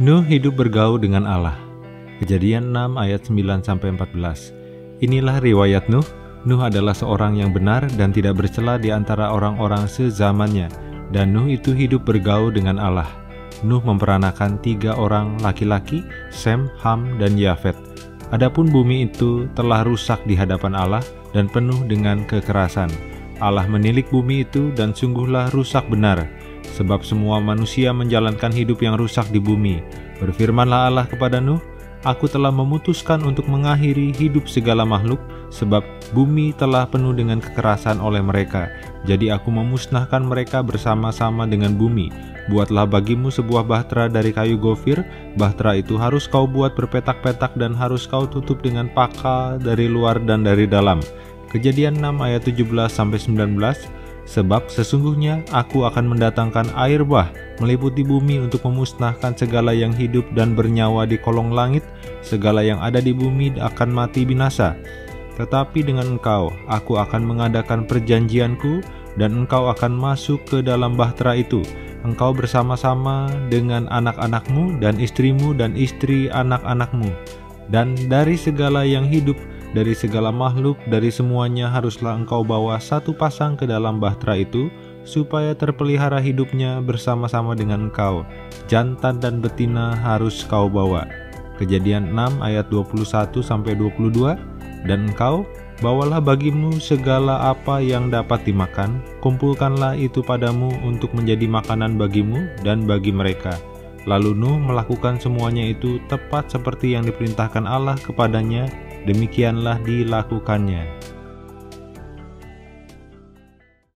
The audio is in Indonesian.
Nuh hidup bergaul dengan Allah. Kejadian 6 ayat 9-14. Inilah riwayat Nuh. Nuh adalah seorang yang benar dan tidak bercela di antara orang-orang sezamannya, dan Nuh itu hidup bergaul dengan Allah. Nuh memperanakan 3 orang laki-laki, Sem, Ham, dan Yafet. Adapun bumi itu telah rusak di hadapan Allah dan penuh dengan kekerasan. Allah menilik bumi itu dan sungguhlah rusak benar, sebab semua manusia menjalankan hidup yang rusak di bumi. Berfirmanlah Allah kepada Nuh, Aku telah memutuskan untuk mengakhiri hidup segala makhluk, sebab bumi telah penuh dengan kekerasan oleh mereka. Jadi aku memusnahkan mereka bersama-sama dengan bumi. Buatlah bagimu sebuah bahtera dari kayu gofir. Bahtera itu harus kau buat berpetak-petak dan harus kau tutup dengan pakal dari luar dan dari dalam. Kejadian 6 ayat 17-19. Sebab sesungguhnya aku akan mendatangkan air bah meliputi bumi untuk memusnahkan segala yang hidup dan bernyawa di kolong langit. Segala yang ada di bumi akan mati binasa. Tetapi dengan engkau, aku akan mengadakan perjanjianku, dan engkau akan masuk ke dalam bahtera itu, engkau bersama-sama dengan anak-anakmu dan istrimu dan istri anak-anakmu. Dan dari segala yang hidup, dari segala makhluk, dari semuanya haruslah engkau bawa 1 pasang ke dalam bahtera itu, supaya terpelihara hidupnya bersama-sama dengan engkau. Jantan dan betina harus kau bawa. Kejadian 6 ayat 21-22. Dan engkau, bawalah bagimu segala apa yang dapat dimakan, kumpulkanlah itu padamu untuk menjadi makanan bagimu dan bagi mereka. Lalu Nuh melakukan semuanya itu tepat seperti yang diperintahkan Allah kepadanya. Demikianlah dilakukannya.